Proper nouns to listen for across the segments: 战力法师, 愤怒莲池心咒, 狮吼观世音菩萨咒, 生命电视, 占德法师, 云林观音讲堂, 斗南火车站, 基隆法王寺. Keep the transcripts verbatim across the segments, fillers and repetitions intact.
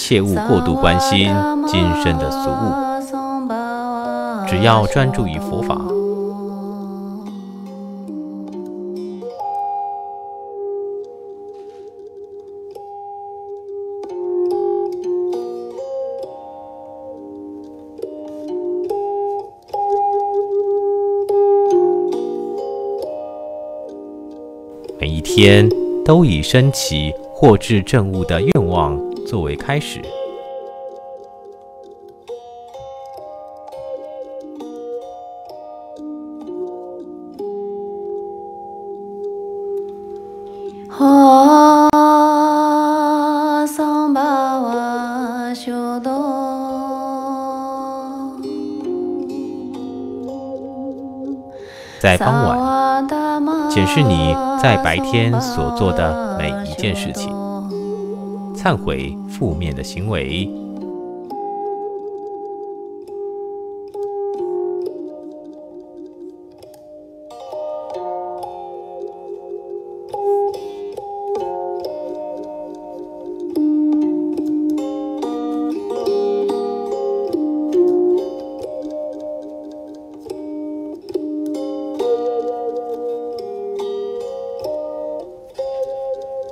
切勿过度关心今生的俗物，只要专注于佛法，每一天都以升起获至正悟的愿望作为开始，在傍晚检视你在白天所做的每一件事情，忏悔负面的行为，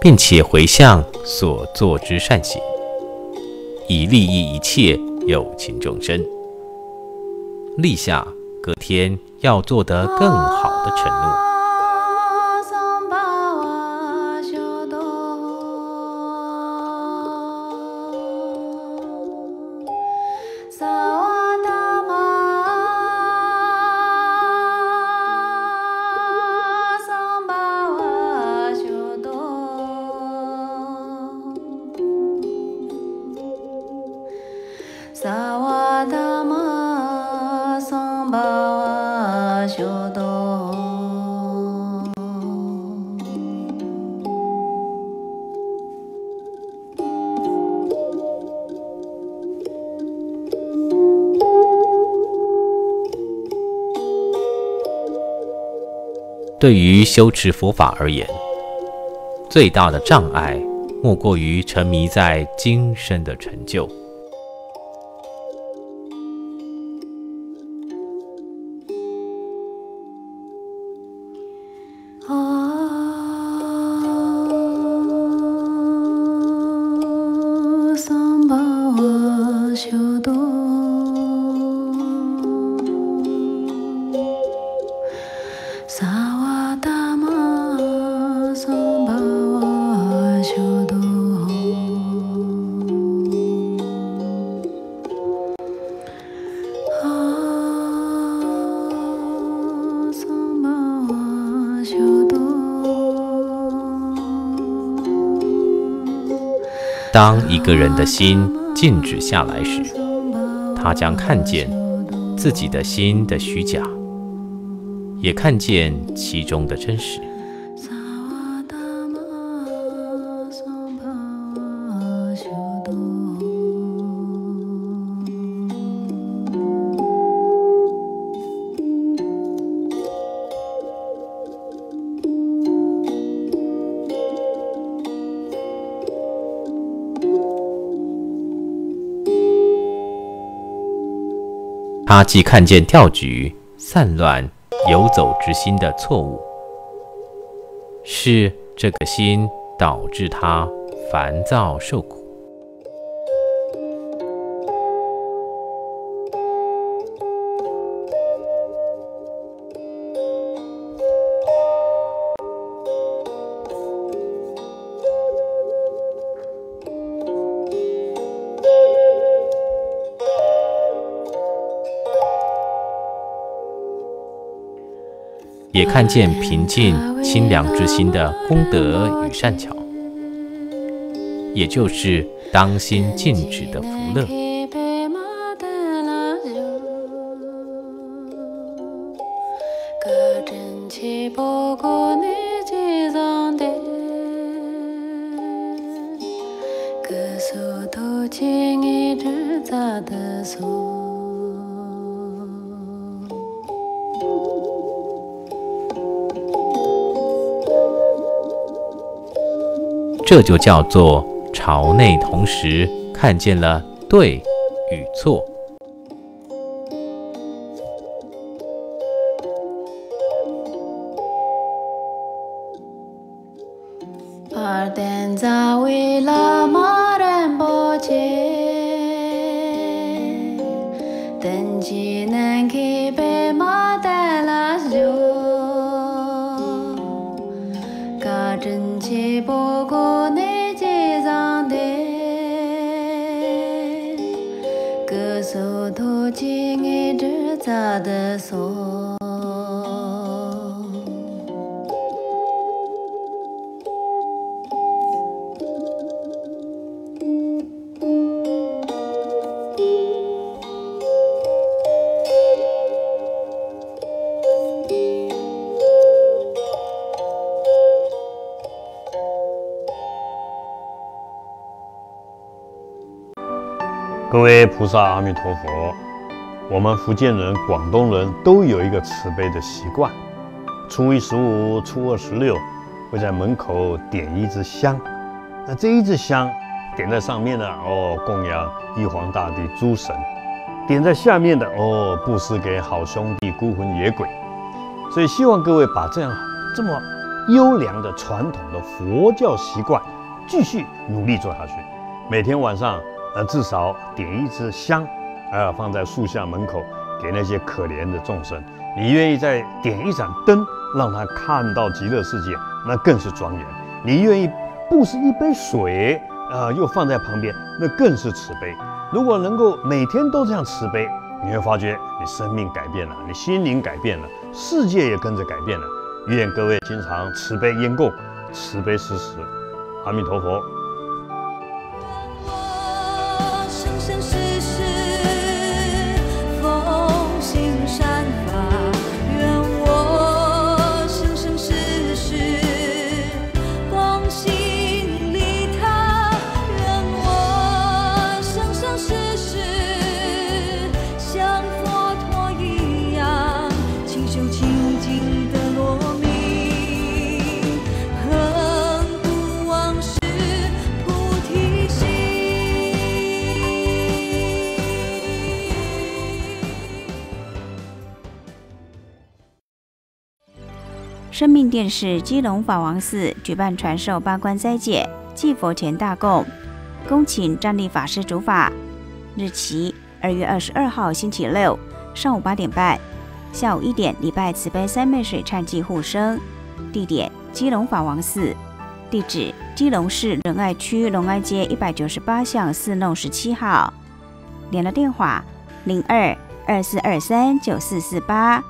并且回向所做之善行，以利益一切有情众生，立下隔天要做得更好的承诺。对于修持佛法而言，最大的障碍莫过于沉迷在今生的成就。当一个人的心静止下来时，他将看见自己的心的虚假，也看见其中的真实。他既看见钓局、散乱、游走之心的错误，是这个心导致他烦躁受苦。也看见平静清凉之心的功德与善巧，也就是当心静止的福乐。这就叫做朝内同时看见了对与错。各位菩萨，阿弥陀佛。我们福建人、广东人都有一个慈悲的习惯，初一十五、初二十六会在门口点一支香。那这一支香点在上面的哦，供养玉皇大帝、诸神；点在下面的哦，布施给好兄弟、孤魂野鬼。所以希望各位把这样这么优良的传统的佛教习惯继续努力做下去，每天晚上。 呃，至少点一支香，啊，放在树下门口，给那些可怜的众生。你愿意再点一盏灯，让他看到极乐世界，那更是庄严。你愿意布施一杯水，啊、呃，又放在旁边，那更是慈悲。如果能够每天都这样慈悲，你会发觉你生命改变了，你心灵改变了，世界也跟着改变了。愿各位经常慈悲因供，慈悲施食。阿弥陀佛。 生生世世，奉行善法，愿我生生世世光行利他，愿我生生世世像佛陀一样，勤修清净的罗蜜，恒不忘失菩提心。 生命电视基隆法王寺举办传授八关斋戒、祭佛前大供，恭请战力法师主法。日期：二月二十二号星期六上午八点半，下午一点礼拜慈悲三昧水忏祭护生。地点：基隆法王寺。地址：基隆市仁爱区隆安街一百九十八巷四弄十七号。联络电话：零二二四二三九四四八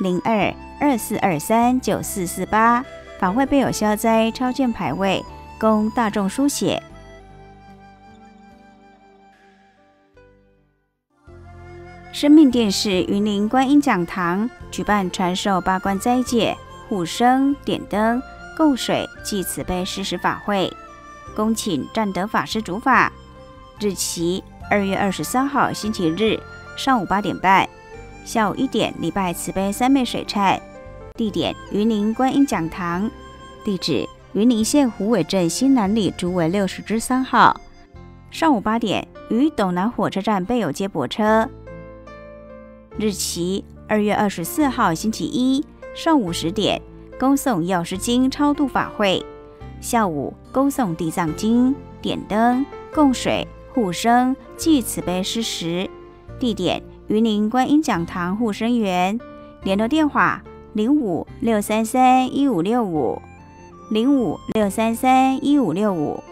零二。 二四二三九四四八，法会备有消灾超荐牌位，供大众书写。生命电视云林观音讲堂举办传授八关斋戒、护生、点灯、供水、祭慈悲施食法会，恭请占德法师主法。日期：二月二十三号星期日上午八点半，下午一点礼拜慈悲三昧水忏。 地点：云林观音讲堂，地址：云林县虎尾镇新南里竹围六十之三号。上午八点，于斗南火车站备有接驳车。日期：二月二十四号星期一上午十点，恭送药师经超度法会；下午恭送地藏经、点灯、供水、护生、祭慈悲施食。地点：云林观音讲堂护生园。联络电话。 零五六三三一五六五，零五六三三一五六五。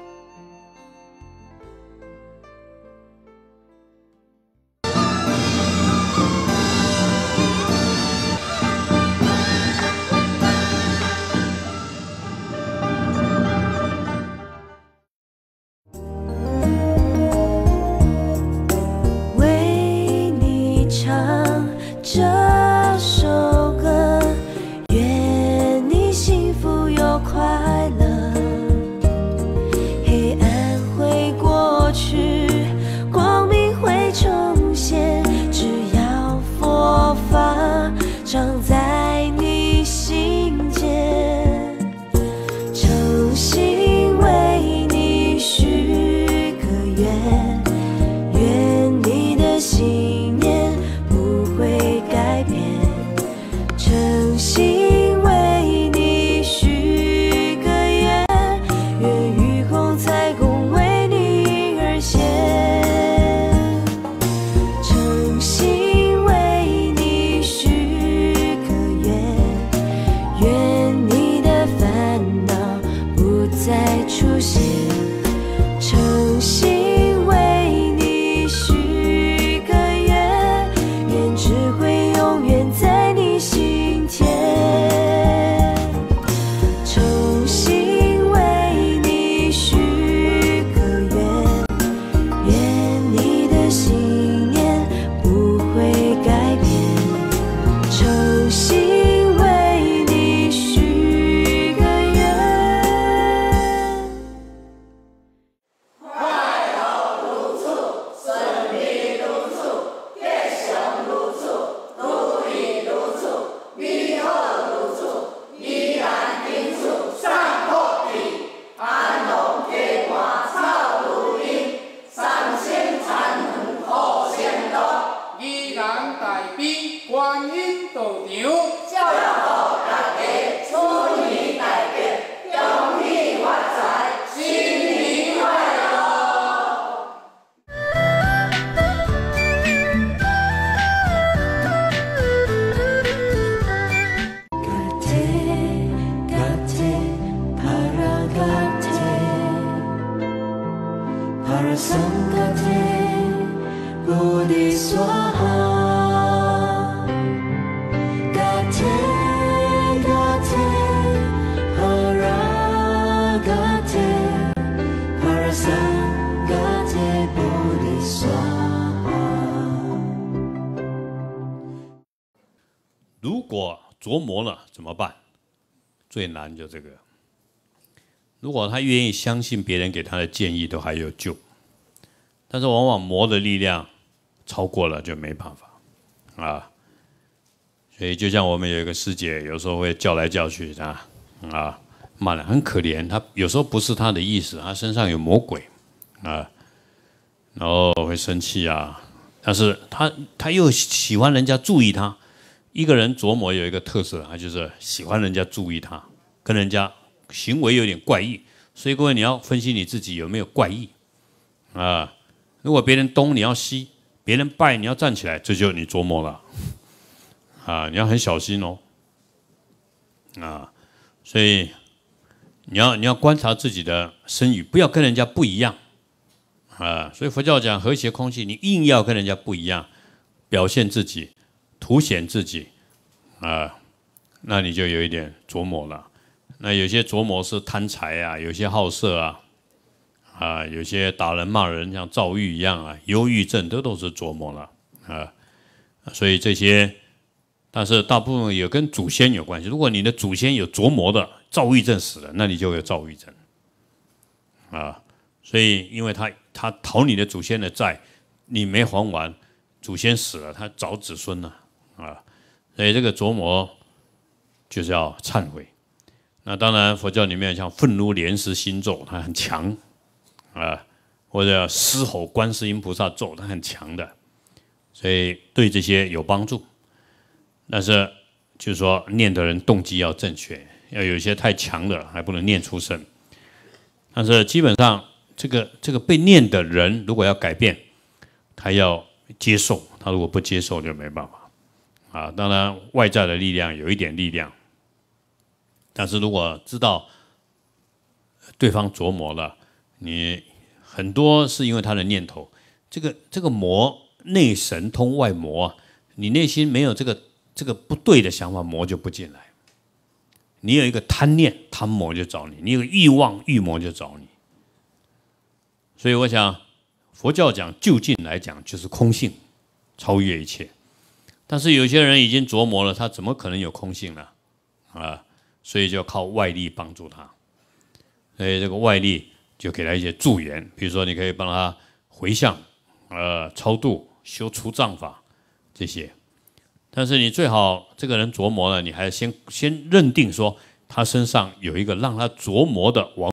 为你唱这。再出现，诚心为你许个愿，愿只会永远在你心田。诚心为你许个愿，愿你的信念不会改变。诚心。 如果琢磨了怎么办？最难就这个。如果他愿意相信别人给他的建议，都还有救。但是往往魔的力量超过了，就没办法啊。所以就像我们有一个师姐，有时候会叫来叫去啊啊，骂人很可怜。她有时候不是她的意思，她身上有魔鬼啊，然后会生气啊。但是她她又喜欢人家注意她。 一个人琢磨有一个特色，他就是喜欢人家注意他，跟人家行为有点怪异。所以各位，你要分析你自己有没有怪异啊、呃？如果别人东你要西，别人拜你要站起来，这就你琢磨了啊、呃！你要很小心哦啊、呃！所以你要你要观察自己的身语，不要跟人家不一样啊、呃！所以佛教讲和谐空性，你硬要跟人家不一样，表现自己。 凸显自己，啊、呃，那你就有一点琢磨了。那有些琢磨是贪财啊，有些好色啊，啊、呃，有些打人骂人像躁郁一样啊，忧郁症这 都, 都是琢磨了啊、呃。所以这些，但是大部分也跟祖先有关系。如果你的祖先有琢磨的躁郁症死了，那你就有躁郁症啊、呃。所以，因为他他讨你的祖先的债，你没还完，祖先死了，他找子孙了。 啊，所以这个琢磨就是要忏悔。那当然，佛教里面像愤怒莲池心咒，它很强啊，或者狮吼观世音菩萨咒，它很强的，所以对这些有帮助。但是就是说，念的人动机要正确，要有一些太强的还不能念出声。但是基本上，这个这个被念的人如果要改变，他要接受，他如果不接受就没办法。 啊，当然外在的力量有一点力量，但是如果知道对方琢磨了，你很多是因为他的念头，这个这个魔内神通外魔啊，你内心没有这个这个不对的想法，魔就不进来。你有一个贪念，贪魔就找你；你有欲望，欲魔就找你。所以我想，佛教讲究竟来讲就是空性，超越一切。 但是有些人已经琢磨了，他怎么可能有空性呢？啊，所以就靠外力帮助他。所以这个外力就给他一些助缘，比如说你可以帮他回向、呃超度、修除障法这些。但是你最好这个人琢磨了，你还先先认定说他身上有一个让他琢磨的王。